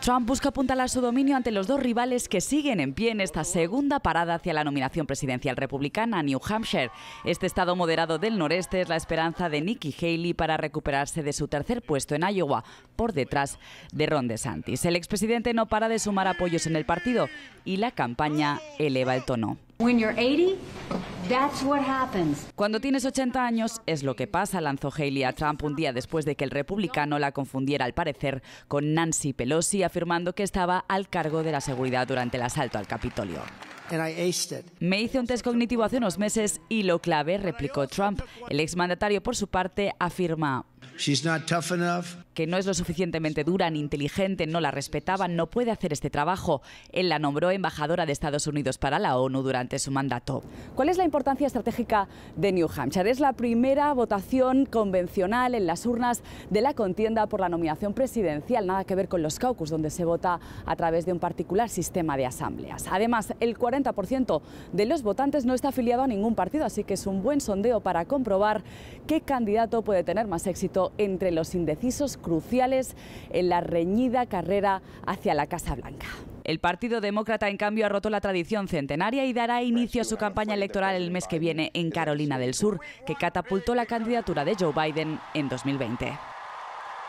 Trump busca apuntalar su dominio ante los dos rivales que siguen en pie en esta segunda parada hacia la nominación presidencial republicana, New Hampshire. Este estado moderado del noreste es la esperanza de Nikki Haley para recuperarse de su tercer puesto en Iowa, por detrás de Ron DeSantis. El expresidente no para de sumar apoyos en el partido y la campaña eleva el tono. Cuando tienes 80 años es lo que pasa, lanzó Haley a Trump un día después de que el republicano la confundiera al parecer con Nancy Pelosi, afirmando que estaba al cargo de la seguridad durante el asalto al Capitolio. Me hice un test cognitivo hace unos meses y lo clavé, replicó Trump. El exmandatario, por su parte, afirma que no es lo suficientemente dura ni inteligente, no la respetaban, no puede hacer este trabajo. Él la nombró embajadora de Estados Unidos para la ONU durante su mandato. ¿Cuál es la importancia estratégica de New Hampshire? Es la primera votación convencional en las urnas de la contienda por la nominación presidencial, nada que ver con los caucus, donde se vota a través de un particular sistema de asambleas. Además, el 40% de los votantes no está afiliado a ningún partido, así que es un buen sondeo para comprobar qué candidato puede tener más éxito entre los indecisos cruciales en la reñida carrera hacia la Casa Blanca. El Partido Demócrata, en cambio, ha roto la tradición centenaria y dará inicio a su campaña electoral el mes que viene en Carolina del Sur, que catapultó la candidatura de Joe Biden en 2020.